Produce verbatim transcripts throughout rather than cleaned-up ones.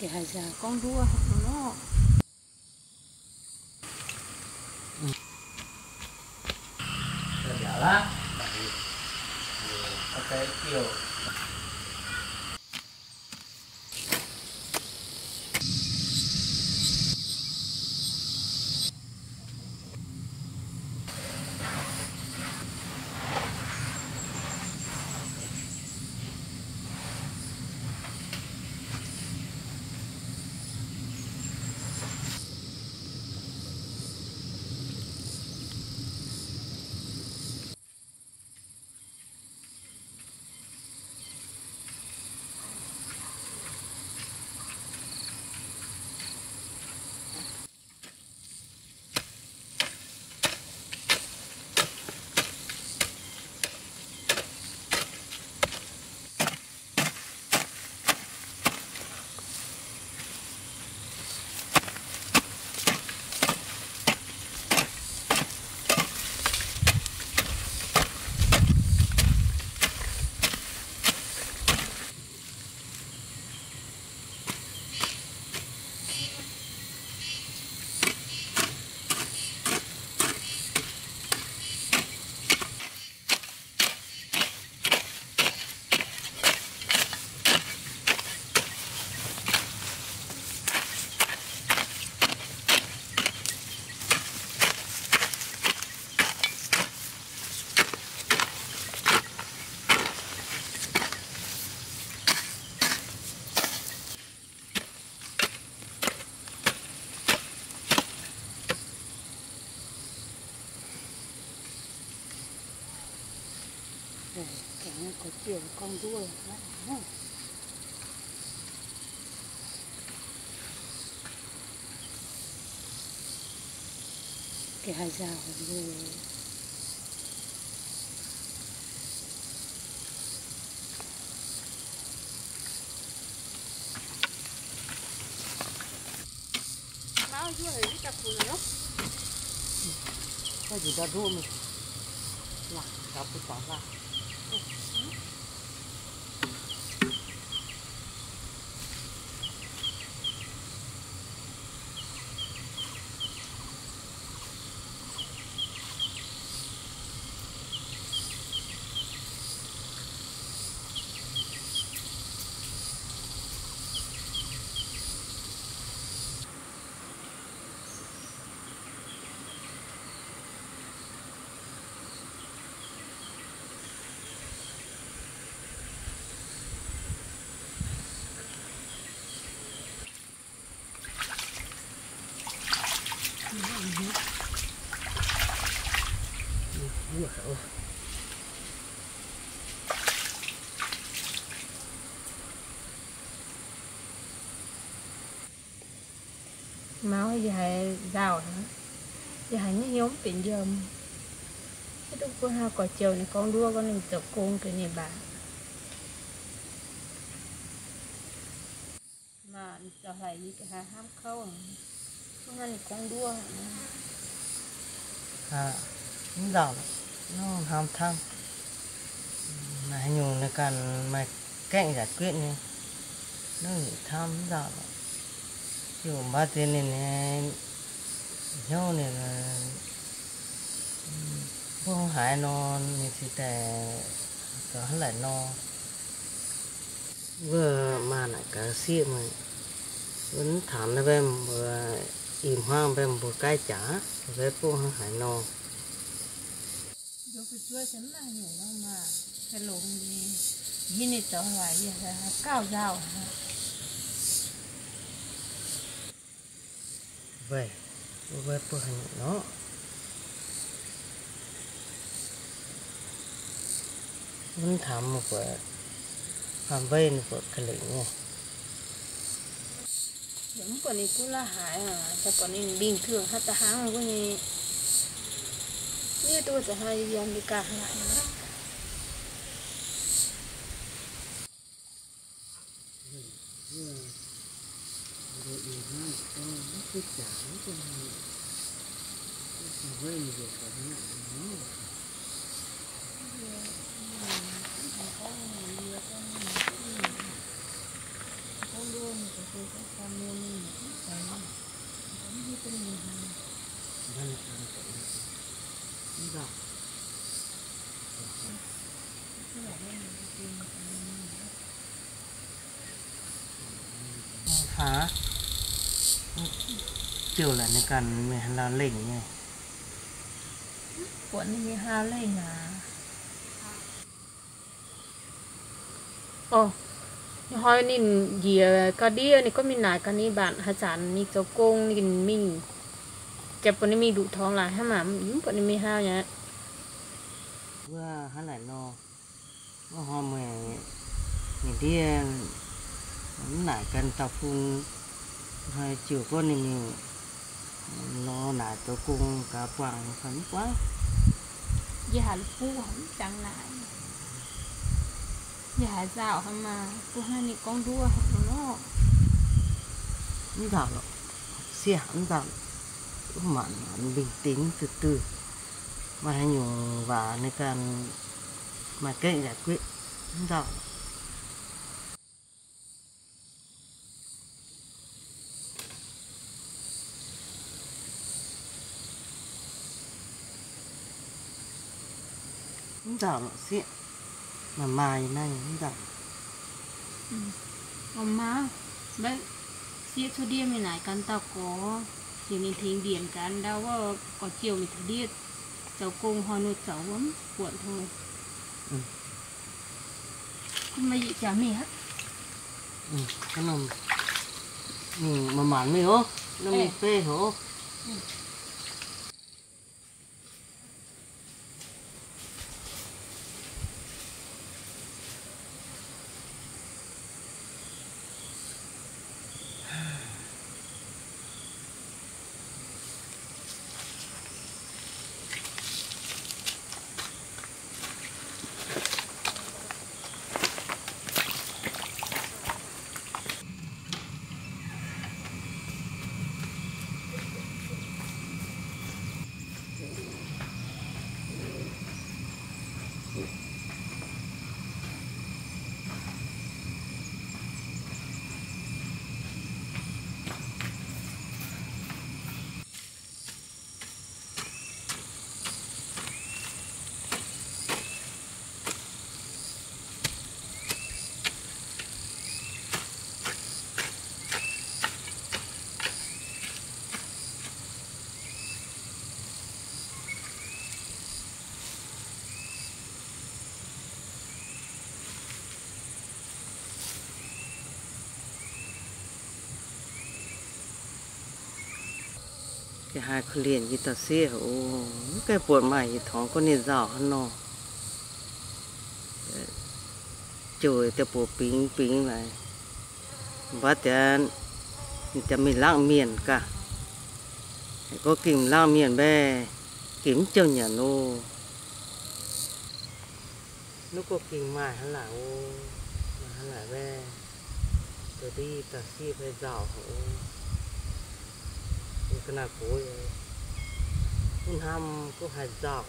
cái hai già con đua nó là cái kiểu có kiểu con đua đấy. Cái hai già rồi bao nhiêu người đi tập phù nó cái gì ta đua mình là tập phù tỏa ra. Máu gì hay rào hả? Gì hay những nhóm tiền dầm. Cái lúc của hai quả chiều thì con đua con mình tập cung cái này bà. Mà cho lại gì cái hai ham khâu hả? Không ăn thì con đua hả? À, những rào nó ham thăng. Mà nhiều nó cần mà cạnh giải quyết này. Nó nghĩ tham rào chứ ba tiền này nhau này là không hại nó thì để cho hắn lại nó vừa mà lại cả xịn mà vẫn thảm nó về vừa im hoang về vừa cay chả về không hại nó mà cái lồng gì này trở lại là cao dao về về bữa hành nó muốn thảm một vợ làm vây một vợ cái lệnh này những con này cũng là hại à cho con này bình thường hết ta háng của này như tôi sẽ hay làm đi cả lại cái chả cái cái về việc của nó con con hả? Tiểu là nó cần mẹ lao lỉnh nha. Cuốn như hao lỉnh à? Ồ, hồi nín gì cái đi này có mình lại cái này bạn hải sản này cháu công này mình chặt bọn này mình đủ thòng lại hả mà những bọn này mình hao nhá. Vừa hả lại no, vừa hao mẹ người đi mình lại cần tập phun hai chiều con này mình lo lại cháu công cá quàng phấn quá. Giờ hải phu không chẳng lại. Dạ dạo mà cô hai này con đua học nó dạo lắm xe hẳn dạo mà bình tĩnh từ từ mà hay nhung và này càng mà cây giải quyết dạo dạo lắm xe mà mài này cũng dặn ông má đấy xia cho đi mình lại căn tao có thì mình thỉnh điển cán đâu có chiều mình thử đi cháu cùng hoa nuôi cháu lắm cuộn thôi ừ. Không mấy gì chả mì hết ừ cái nào mình mà mán mì hố nó mì phê hố ừ. Hai con liền như tao xia cái buồn mày thì thóng con này giỏ hơn nó trời tao buồn pính pính lại và tao tao mình lang miền cả có kìm lang miền bè kiếm châu nhà nô nó có kìm mài hắn là ô hắn là bè rồi đi tao xia phải giỏ cái nào cũng cũng ham cũng hay dạo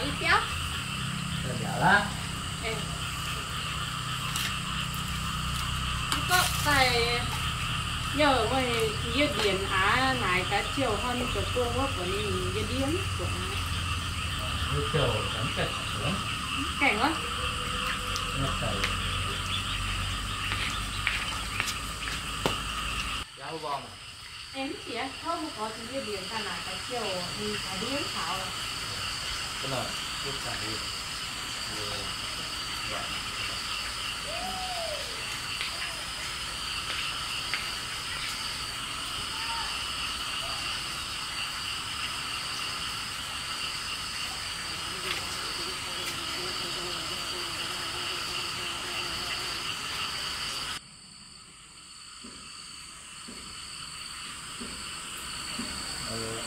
có ít béo. Được béo lắm. Ê. Có phải nhờ người như điền á này cá chiều hơn cho cô góp của mình như điền của như chiều cắn cạch xuống. Cảnh quá. Giáo vòng. Em chỉ không có như điền cả này cá chiều thì cá điền thảo. Cái này chút xài đi.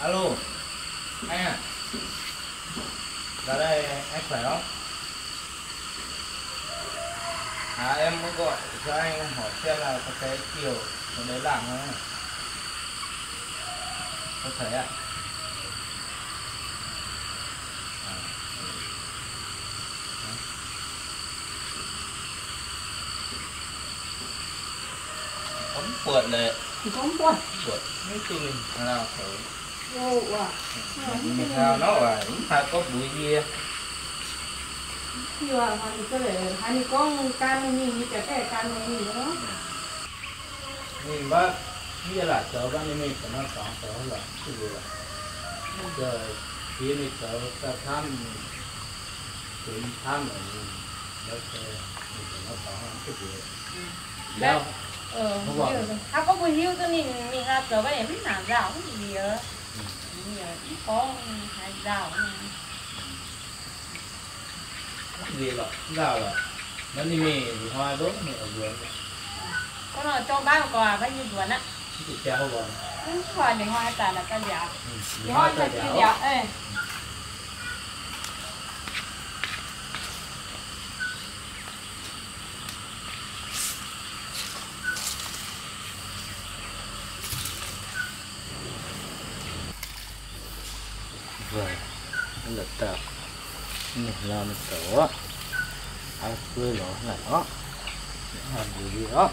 Alo, anh à, ra đây anh khỏe không? À em muốn gọi cho anh hỏi xem là có cái kiểu cái đấy làm không? Có thấy ạ? À. Cấm cuộn này. Cấm cuộn. Cuộn. Mấy từ mình nào phải. Ồ, à. Mình sao nó là những hai cốc bụi kia. Chưa là mình có thể hai con can nhìn như cái cái can mình nữa. Mình bắt kia là chợ ra nên mình phải có chợ là chưa. Giờ kia mình chợ ta thăm tìm thăm mình được mình phải có cái gì. Đâu? Ờ, à có bùi hưu cho nên mình ra chợ vậy mình làm rau cái gì á. Mình có hai rau. Gì rồi, rau rồi. Nó đi mì thì hoa đốt mì ở vườn. Có là cho bác quà bao nhiêu vườn á? Chị treo vườn. Đúng rồi, mình hoa tàn là ta dạo. Thì hoa tàn kia dạo, ê. Vậy, lật tờ mình làm tổ áo quê lỗ là nó làm gì đó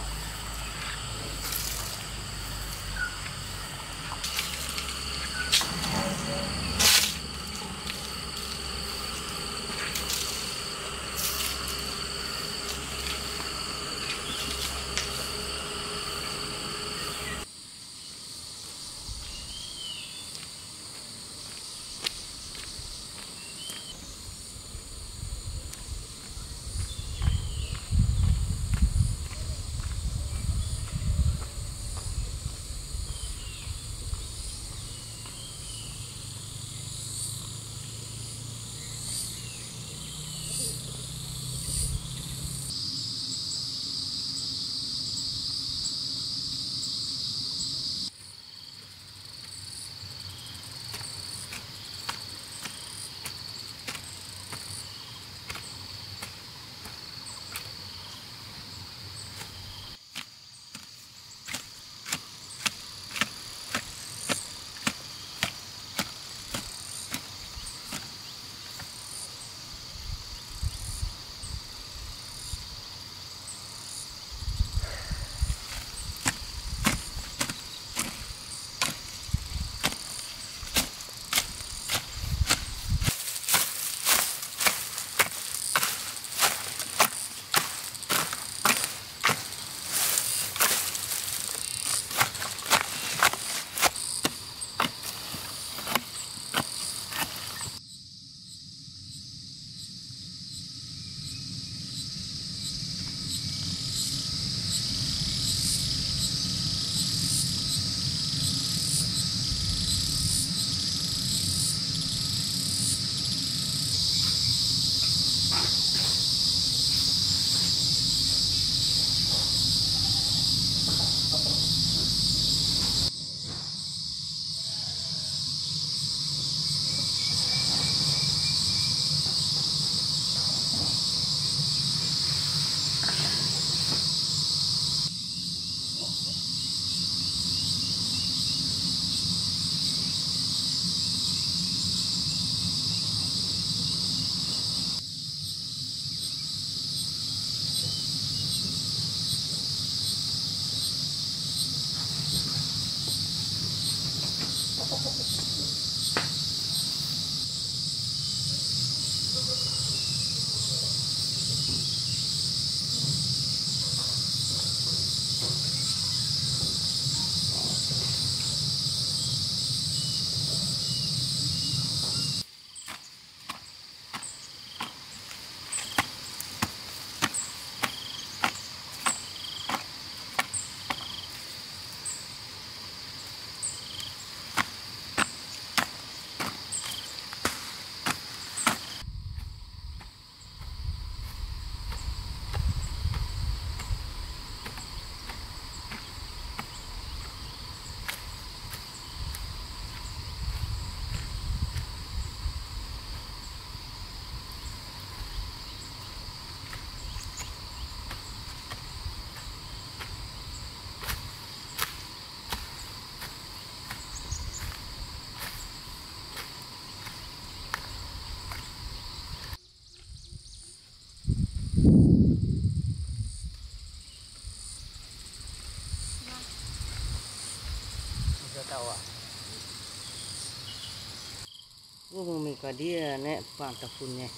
Gồm mình có đi nè quảng tập phun nè.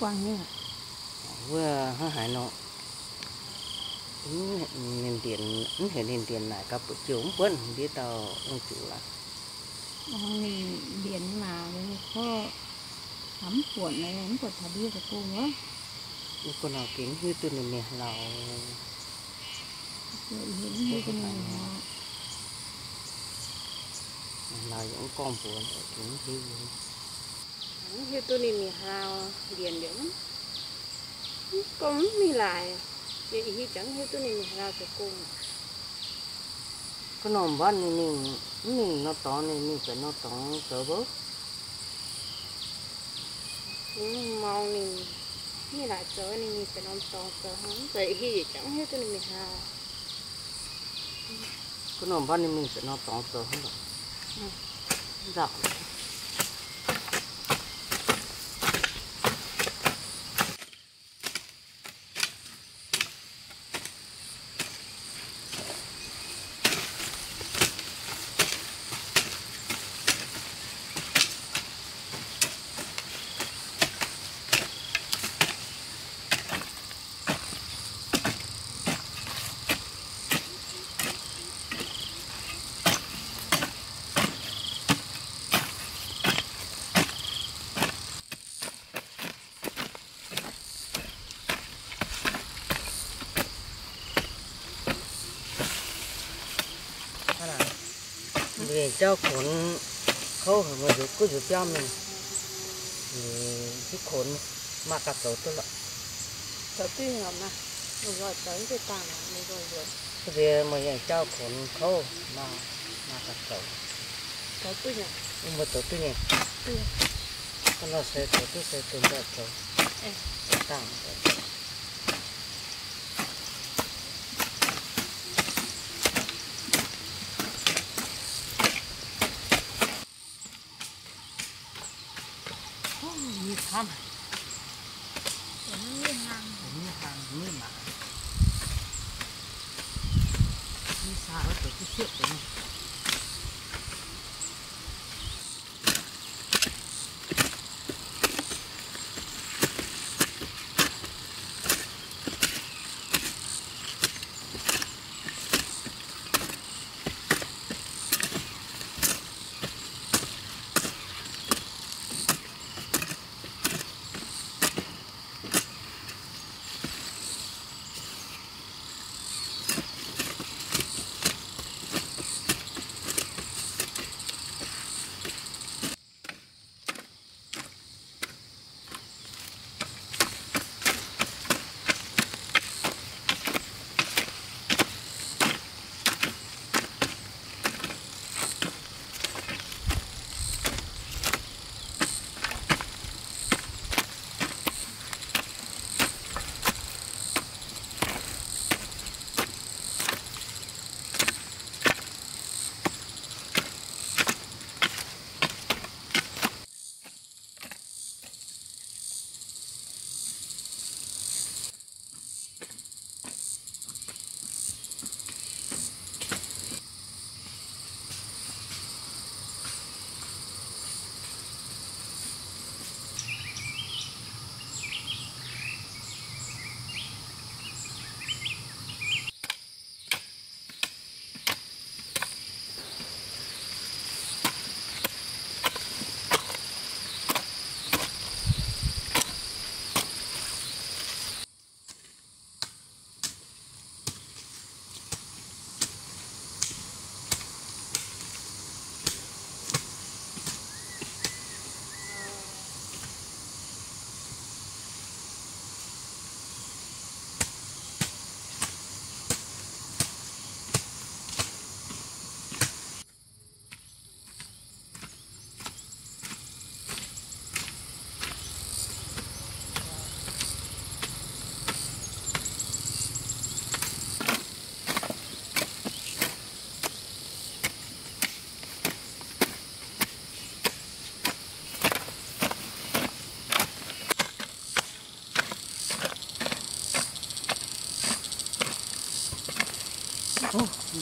Quảng nè. Vừa hả hải nọ. Nên tiền, nên nên tiền lại cặp bữa chiều cũng quên đi tàu ông chủ là. Ông điện mà có thấm cuộn này thấm cuộn thả bia của cô nữa. Con nào kính như từ này nè là. Như từ này. Là những con của chúng thì như tôi này mình hào điền điểm con mình lại vậy thì chẳng như tôi này mình hào cho cô cái nòng bát này mình mình nó to này mình phải nó to cỡ bớt màu này như lại cỡ này mình phải nó to cỡ hơn vậy thì chẳng như tôi này mình hào cái nòng bát này mình phải nó to cỡ hơn rồi dạo cho khốn khâu mà giúp cứ giúp cho mình giúp khốn mà cặp tổ tôi lại tổ tuy hợp mà mình gọi tới cái tàng mình rồi rồi cái gì mà cho khốn khâu mà mà cặp tổ tổ tuy nhỉ nhưng mà tổ tuy nhỉ con nó sẽ tổ tôi sẽ tìm được tổ tàng thăm những hàng những hàng như mà như sao được cái chuyện đấy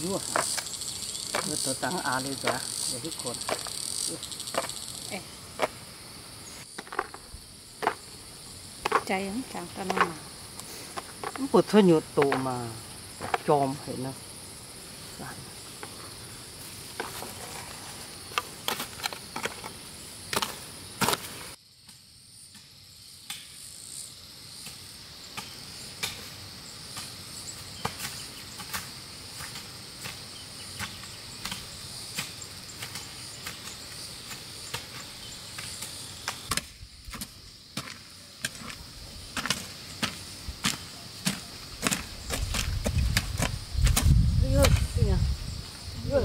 đua, người ta tăng à lên rồi, để hết con. chay lắm, chào cho nó một thôi nhiều tổ mà chòm hết nó.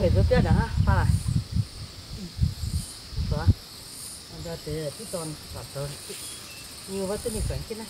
Cái thứ kia đã pha lại, đó, giờ thì cái con sạt rồi, nhiều quá cái này cảnh cái này,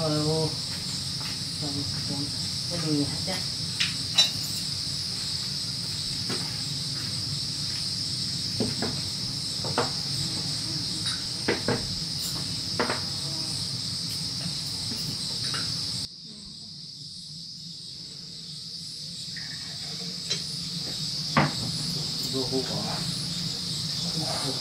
hello, con con cái gì hết á, đồ hộp à, thang à,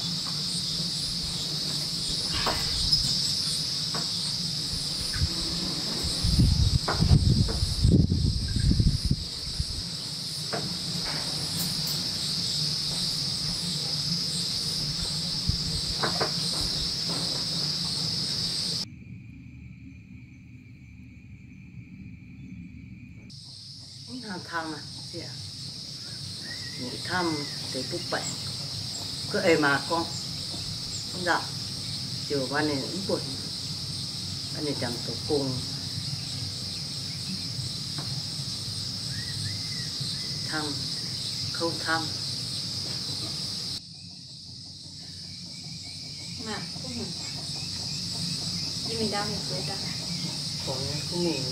thăm để bút bậy, cứ ê mà con, không dạo, chiều ban này cũng buồn, ban này chẳng tổ cùng, thăm, không thăm, mà cũng mình, đi mình đau mình cười ta, còn cũng mình.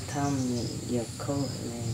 I'll tell me your code name.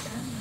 Oh,